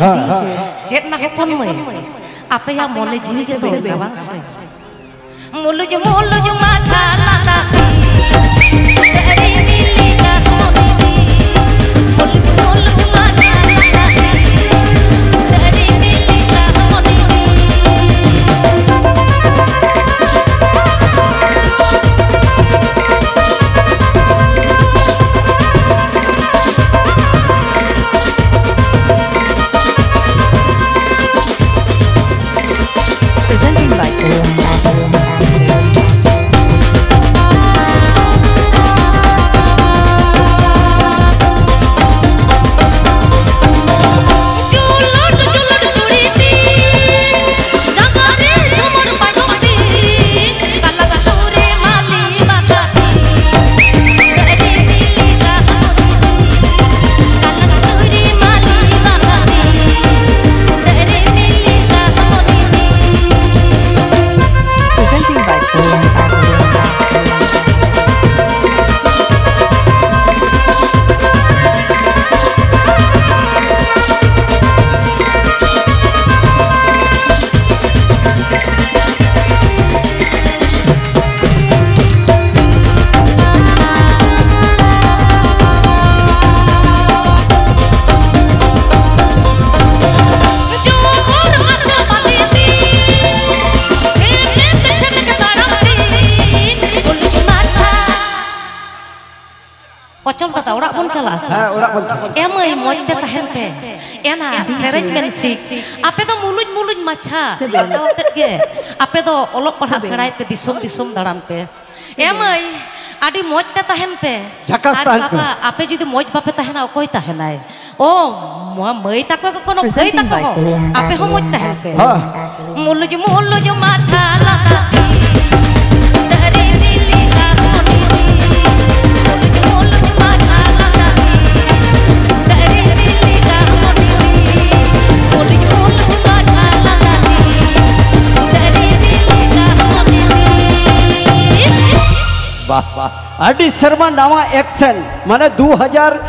ᱪᱮᱫᱱᱟ ᱦᱚᱯᱚᱱ ᱢᱟᱹᱭ ᱟᱯᱮᱭᱟ ᱢᱚᱞᱮ ᱡᱤᱣᱤ ᱜᱮ ᱵᱮᱱᱟ ᱵᱟᱝ ᱥᱮ ᱢᱩᱞᱩᱡ ᱢᱟᱪᱷᱟ ᱞᱟᱸᱫᱟ ᱛᱤ ᱥᱟᱹᱨᱤ ᱢᱤᱞᱤ ᱠᱟᱛᱷᱟ ᱛᱤ ᱢᱩᱞᱩᱡ ᱢᱟᱪᱷᱟ ᱞᱟᱸᱫᱟ ᱛᱤ ᱥᱟᱹᱨᱤ ᱢᱤᱞᱤ ᱠᱟᱛᱷᱟ ᱛᱤ आपे तो मुलुज मुलुज माछा आपे तो ओलोग पढ़ा सेड़ाय पे दिसोम दिसोम दाड़ान पे ए मई आडी मौज ते तहन पे झकास तहन पे आपे जदी मौज बापे तहन ओकोय तहनाय ओ मई तक को कोनो भई तक आपे हो मौज तहन पे मुलुज मुलुज माछा लाती तरी नीली का कोनी मुलुज माछा वाह वाह अड़ी शर्मा नावा एक्शन माने 2000